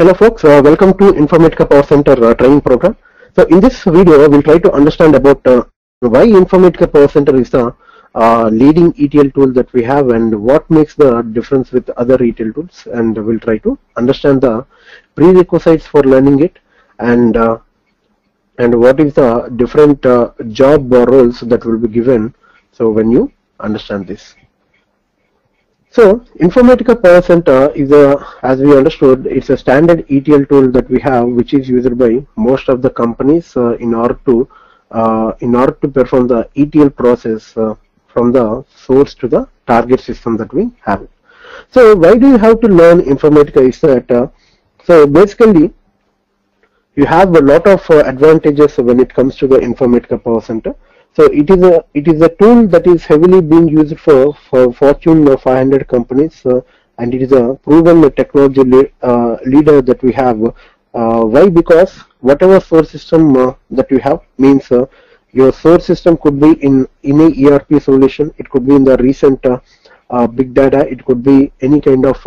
Hello folks, welcome to Informatica Power Center training program. So in this video we'll try to understand about why Informatica Power Center is the leading ETL tool that we have and what makes the difference with other ETL tools, and we'll try to understand the prerequisites for learning it and what is the different job roles that will be given so when you understand this. So Informatica Power Center is a, as we understood, it's a standard ETL tool that we have, which is used by most of the companies in order to perform the ETL process from the source to the target system that we have. So why do you have to learn Informatica is that so basically you have a lot of advantages when it comes to the Informatica Power Center. So it is a tool that is heavily being used for Fortune 500 companies, and it is a proven technology leader that we have. Why? Because whatever source system that you have means your source system could be in a ERP solution, it could be in the recent big data, it could be any kind of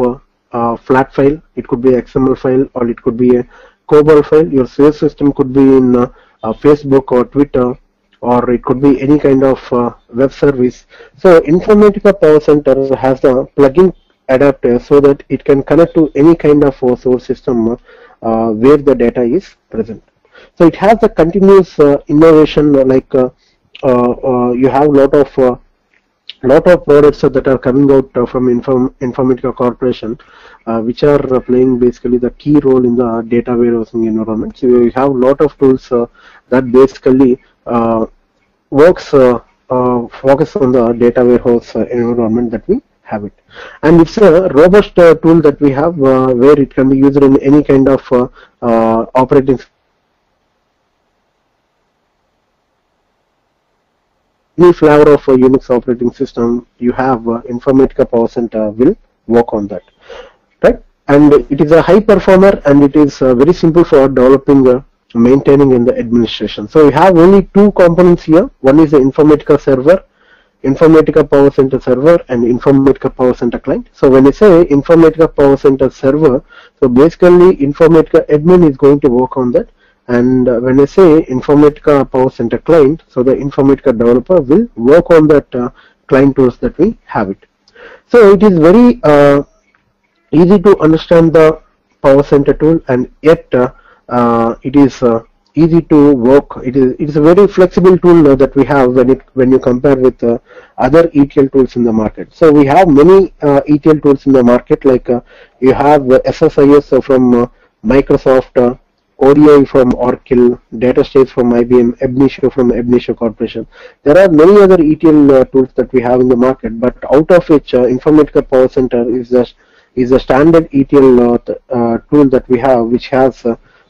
flat file, it could be XML file, or it could be a COBOL file. Your source system could be in Facebook or Twitter, or it could be any kind of web service. So Informatica Power Center has the plugin adapter so that it can connect to any kind of source system where the data is present. So it has a continuous innovation, like you have lot of products that are coming out from Informatica Corporation, which are playing basically the key role in the data warehousing environment. So you have lot of tools that basically focus on the data warehouse environment that we have it, and it's a robust tool that we have where it can be used in any kind of operating any flavor of Unix operating system. You have Informatica Power Center will work on that, right? And it is a high performer, and it is very simple for developing, maintaining, and the administration. So we have only two components here. One is the Informatica server, Informatica Power Center server, and Informatica Power Center client. So when I say Informatica Power Center server, so basically Informatica admin is going to work on that, and when I say Informatica Power Center client, so the Informatica developer will work on that client tools that we have it. So it is very easy to understand the Power Center tool, and yet it is easy to work. It is a very flexible tool that we have when you compare with other ETL tools in the market. So we have many ETL tools in the market, like you have SSIS from Microsoft, ODI from Oracle, DataStage from IBM, Abnisher from Abnisher Corporation. There are many other ETL tools that we have in the market, but out of which Informatica Power Center is a standard ETL tool that we have, which has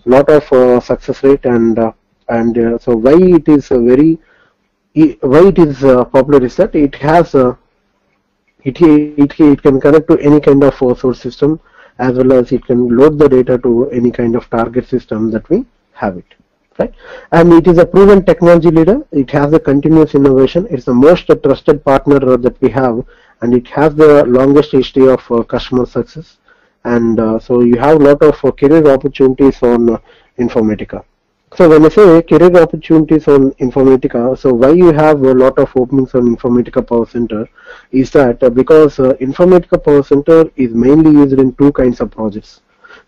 lot of success rate, and so why it is popular is that it has it can connect to any kind of source system, as well as it can load the data to any kind of target system that we have it, right? And it is a proven technology leader. It has a continuous innovation. It's the most trusted partner that we have, and it has the longest history of customer success. And so you have a lot of career opportunities on Informatica. So when I say career opportunities on Informatica, so why you have a lot of openings on Informatica Power Center is that because Informatica Power Center is mainly used in two kinds of projects.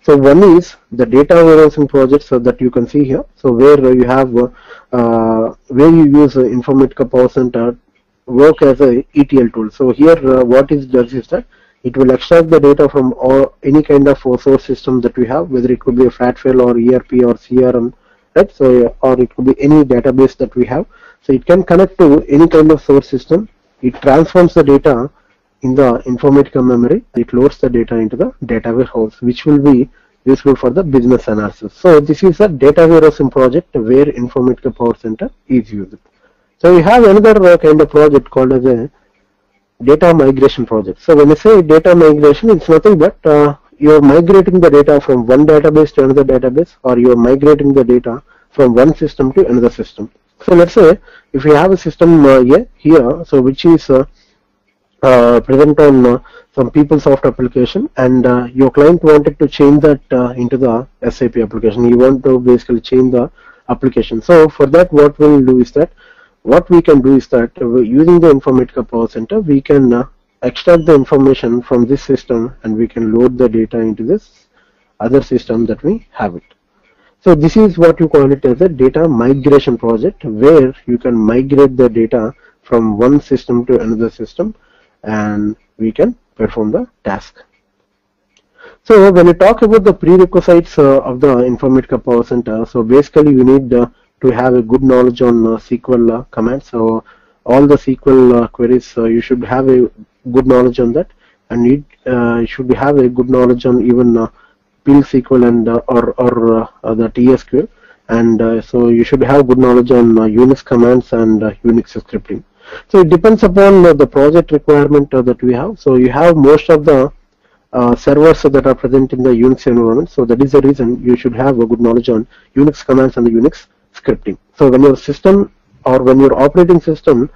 So one is the data warehousing projects that you can see here. So where you have where you use Informatica Power Center work as a ETL tool. So here what it does is that it will extract the data from any kind of source system that we have, whether it could be a flat file or ERP or CRM, right? So, or it could be any database that we have. So it can connect to any kind of source system. It transforms the data in the Informatica memory. It loads the data into the data warehouse, which will be useful for the business analysis. So this is a data warehousing project where Informatica Power Center is used. So we have another kind of project called as a data migration project. So when I say data migration, it's nothing but you're migrating the data from one database to another database, or you're migrating the data from one system to another system. So let's say if you have a system here, so which is present on from PeopleSoft application, and your client wanted to change that into the SAP application. You want to basically change the application. So for that, what we will do is that using the Informatica Power Center, we can extract the information from this system, and we can load the data into this other system that we have it. So this is what you call it as a data migration project, where you can migrate the data from one system to another system, and we can perform the task. So when you talk about the prerequisites of the Informatica Power Center, so basically you need to have a good knowledge on SQL commands. So all the SQL queries, you should have a good knowledge on that, and you should have a good knowledge on even PL SQL and the TSQL, and so you should have good knowledge on Unix commands and Unix scripting. So it depends upon the project requirement that we have. So you have most of the servers that are present in the Unix environment. So that is the reason you should have a good knowledge on Unix commands and the Unix scripting. So when your system or when your operating system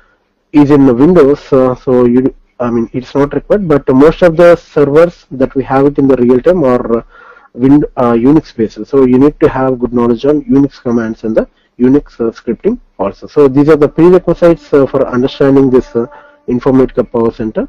is in Windows, so you, I mean, it's not required, but most of the servers that we have it in the real time are Unix based. So you need to have good knowledge on Unix commands and the Unix scripting also. So these are the prerequisites for understanding this Informatica Power Center.